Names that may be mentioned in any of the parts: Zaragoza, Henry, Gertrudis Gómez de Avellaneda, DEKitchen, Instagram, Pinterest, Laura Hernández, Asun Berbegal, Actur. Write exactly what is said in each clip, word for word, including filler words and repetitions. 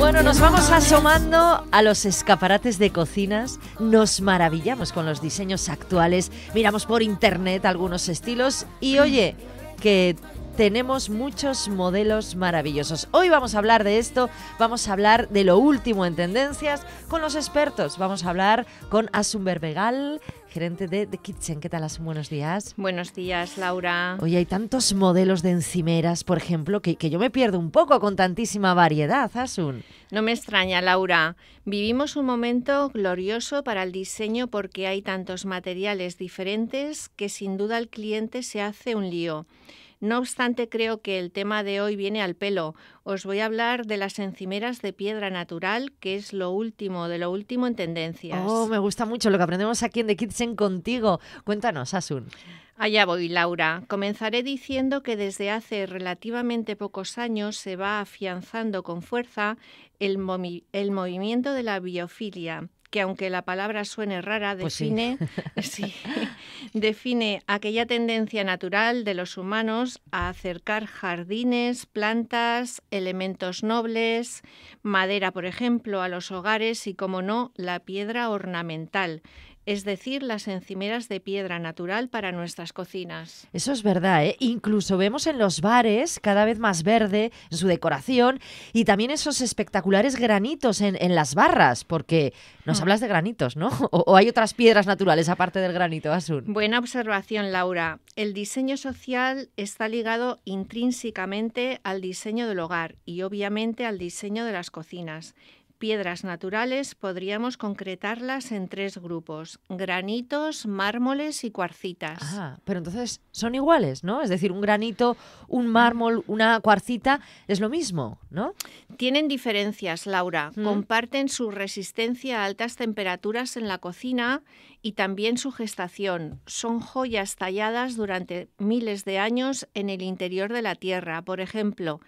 Bueno, nos vamos asomando a los escaparates de cocinas, nos maravillamos con los diseños actuales, miramos por internet algunos estilos y oye, que tenemos muchos modelos maravillosos. Hoy vamos a hablar de esto, vamos a hablar de lo último en tendencias con los expertos. Vamos a hablar con Asun Berbegal, gerente de DEKitchen. ¿Qué tal, Asun? Buenos días. Buenos días, Laura. Oye, hay tantos modelos de encimeras, por ejemplo, que, que yo me pierdo un poco con tantísima variedad, Asun. No me extraña, Laura. Vivimos un momento glorioso para el diseño porque hay tantos materiales diferentes que sin duda el cliente se hace un lío. No obstante, creo que el tema de hoy viene al pelo. Os voy a hablar de las encimeras de piedra natural, que es lo último, de lo último en tendencias. Oh, me gusta mucho lo que aprendemos aquí en DEKitchen contigo. Cuéntanos, Asun. Allá voy, Laura. Comenzaré diciendo que desde hace relativamente pocos años se va afianzando con fuerza el, movi- el movimiento de la biofilia, que aunque la palabra suene rara, define, pues sí. Sí, define aquella tendencia natural de los humanos a acercar jardines, plantas, elementos nobles, madera, por ejemplo, a los hogares y, como no, la piedra ornamental, es decir, las encimeras de piedra natural para nuestras cocinas. Eso es verdad, ¿eh? Incluso vemos en los bares cada vez más verde en su decoración y también esos espectaculares granitos en, en las barras, porque nos hablas de granitos, ¿no? O, o hay otras piedras naturales aparte del granito, Asun. Buena observación, Laura. El diseño social está ligado intrínsecamente al diseño del hogar y obviamente al diseño de las cocinas. Piedras naturales podríamos concretarlas en tres grupos: granitos, mármoles y cuarcitas. Ah, pero entonces son iguales, ¿no? Es decir, un granito, un mármol, una cuarcita, es lo mismo, ¿no? Tienen diferencias, Laura. Mm. Comparten su resistencia a altas temperaturas en la cocina y también su gestación. Son joyas talladas durante miles de años en el interior de la tierra. Por ejemplo,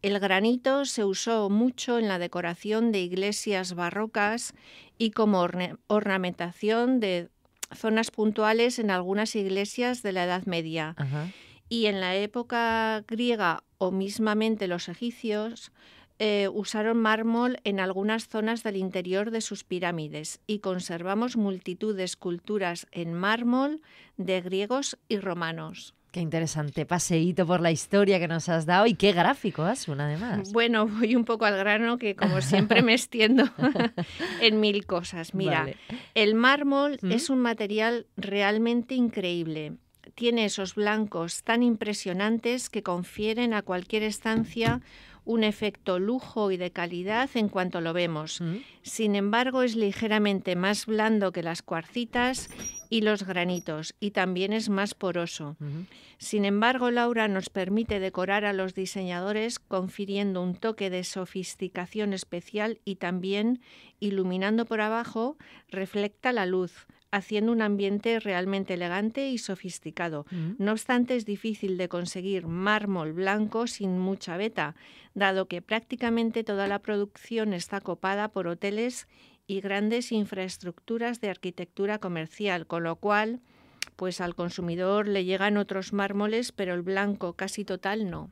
el granito se usó mucho en la decoración de iglesias barrocas y como orne- ornamentación de zonas puntuales en algunas iglesias de la Edad Media. Ajá. Y en la época griega o mismamente los egipcios eh, usaron mármol en algunas zonas del interior de sus pirámides y conservamos multitud de esculturas en mármol de griegos y romanos. Qué interesante paseíto por la historia que nos has dado y qué gráfico, Asun, además. Bueno, voy un poco al grano, que como siempre me extiendo en mil cosas. Mira, vale. El mármol ¿Mm? es un material realmente increíble. Tiene esos blancos tan impresionantes que confieren a cualquier estancia un efecto lujo y de calidad en cuanto lo vemos. ¿Mm? Sin embargo, es ligeramente más blando que las cuarcitas y los granitos, y también es más poroso. Uh-huh. Sin embargo, Laura, nos permite decorar a los diseñadores confiriendo un toque de sofisticación especial y también, iluminando por abajo, refleja la luz, haciendo un ambiente realmente elegante y sofisticado. Uh-huh. No obstante, es difícil de conseguir mármol blanco sin mucha veta, dado que prácticamente toda la producción está copada por hoteles y grandes infraestructuras de arquitectura comercial, con lo cual, pues al consumidor le llegan otros mármoles, pero el blanco casi total no.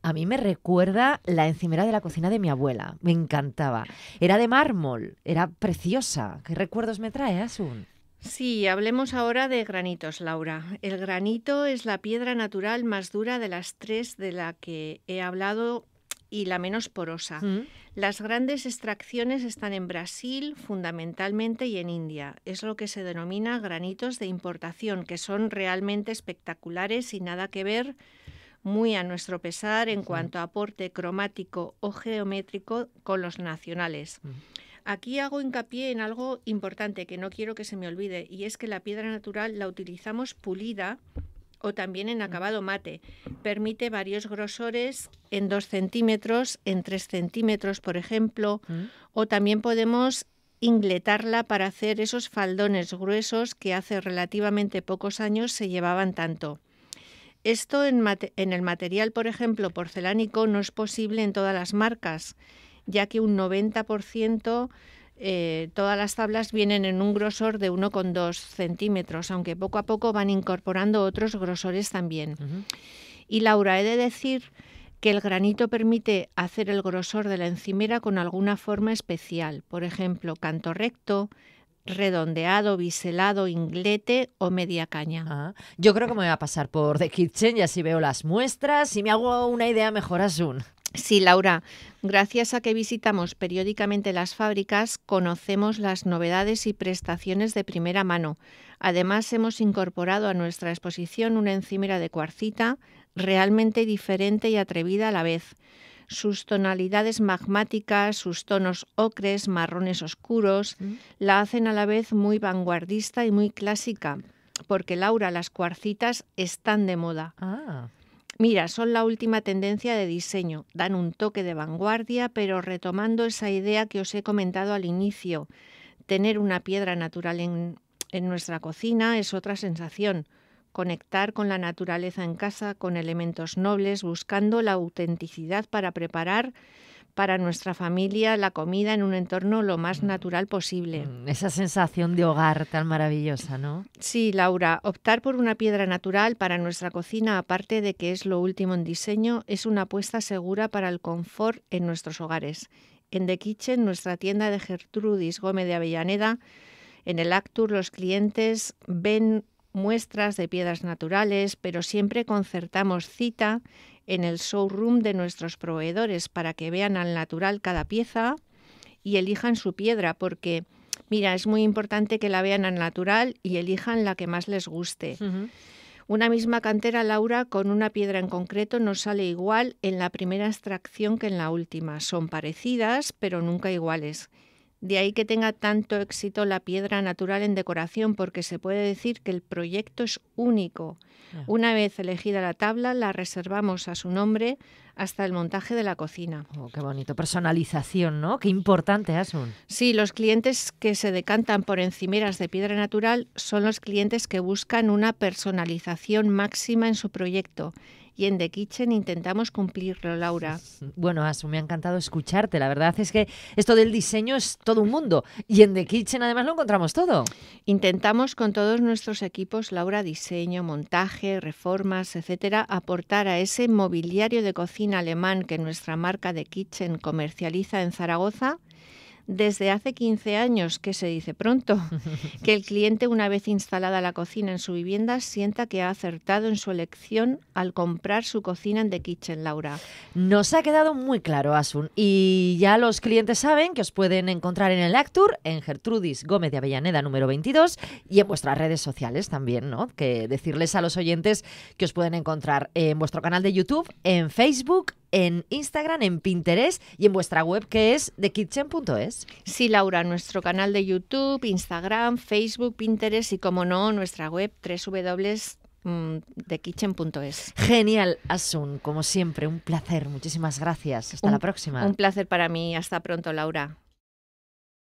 A mí me recuerda la encimera de la cocina de mi abuela, me encantaba. Era de mármol, era preciosa. ¿Qué recuerdos me trae, Asun? Sí, hablemos ahora de granitos, Laura. El granito es la piedra natural más dura de las tres de la que he hablado y la menos porosa. ¿Mm? Las grandes extracciones están en Brasil, fundamentalmente, y en India. Es lo que se denomina granitos de importación, que son realmente espectaculares y nada que ver, muy a nuestro pesar, en cuanto a aporte cromático o geométrico con los nacionales. Aquí hago hincapié en algo importante que no quiero que se me olvide, y es que la piedra natural la utilizamos pulida o también en acabado mate. Permite varios grosores en dos centímetros, en tres centímetros, por ejemplo, ¿Mm? o también podemos ingletarla para hacer esos faldones gruesos que hace relativamente pocos años se llevaban tanto. Esto en, mate- en el material, por ejemplo, porcelánico, no es posible en todas las marcas, ya que un noventa por ciento Eh, todas las tablas vienen en un grosor de uno coma dos centímetros, aunque poco a poco van incorporando otros grosores también. Uh-huh. Y Laura, he de decir que el granito permite hacer el grosor de la encimera con alguna forma especial, por ejemplo, canto recto, redondeado, biselado, inglete o media caña. Ah, yo creo que me voy a pasar por DEKitchen y así veo las muestras y me hago una idea mejor, Asun. Sí, Laura, gracias a que visitamos periódicamente las fábricas, conocemos las novedades y prestaciones de primera mano. Además, hemos incorporado a nuestra exposición una encimera de cuarcita realmente diferente y atrevida a la vez. Sus tonalidades magmáticas, sus tonos ocres, marrones oscuros, ¿Mm? la hacen a la vez muy vanguardista y muy clásica, porque, Laura, las cuarcitas están de moda. Ah. Mira, son la última tendencia de diseño, dan un toque de vanguardia, pero retomando esa idea que os he comentado al inicio, tener una piedra natural en, en nuestra cocina es otra sensación, conectar con la naturaleza en casa, con elementos nobles, buscando la autenticidad para preparar para nuestra familia la comida en un entorno lo más natural posible. Esa sensación de hogar tan maravillosa, ¿no? Sí, Laura, optar por una piedra natural para nuestra cocina, aparte de que es lo último en diseño, es una apuesta segura para el confort en nuestros hogares. En DEKitchen, nuestra tienda de Gertrudis Gómez de Avellaneda, en el Actur, los clientes ven muestras de piedras naturales, pero siempre concertamos cita en el showroom de nuestros proveedores para que vean al natural cada pieza y elijan su piedra, porque, mira, es muy importante que la vean al natural y elijan la que más les guste. Uh-huh. Una misma cantera, Laura, con una piedra en concreto no sale igual en la primera extracción que en la última. Son parecidas, pero nunca iguales. De ahí que tenga tanto éxito la piedra natural en decoración, porque se puede decir que el proyecto es único. Yeah. Una vez elegida la tabla, la reservamos a su nombre hasta el montaje de la cocina. Oh, ¡qué bonito! Personalización, ¿no? ¡Qué importante, Asun! Sí, los clientes que se decantan por encimeras de piedra natural son los clientes que buscan una personalización máxima en su proyecto. Y en DEKitchen intentamos cumplirlo, Laura. Bueno, Asun, me ha encantado escucharte. La verdad es que esto del diseño es todo un mundo. Y en DEKitchen además lo encontramos todo. Intentamos con todos nuestros equipos, Laura, diseño, montaje, reformas, etcétera, aportar a ese mobiliario de cocina alemán que nuestra marca DEKitchen comercializa en Zaragoza desde hace quince años, que se dice pronto, que el cliente, una vez instalada la cocina en su vivienda, sienta que ha acertado en su elección al comprar su cocina en DEKitchen, Laura. Nos ha quedado muy claro, Asun, y ya los clientes saben que os pueden encontrar en el Actur, en Gertrudis Gómez de Avellaneda número veintidós, y en vuestras redes sociales también, ¿no? Que decirles a los oyentes que os pueden encontrar en vuestro canal de YouTube, en Facebook, en Instagram, en Pinterest y en vuestra web, que es dekitchen punto es. Sí, Laura, nuestro canal de YouTube, Instagram, Facebook, Pinterest y, como no, nuestra web doble u doble u doble u punto dekitchen punto es. Genial, Asun, como siempre, un placer. Muchísimas gracias. Hasta un, la próxima. Un placer para mí. Hasta pronto, Laura.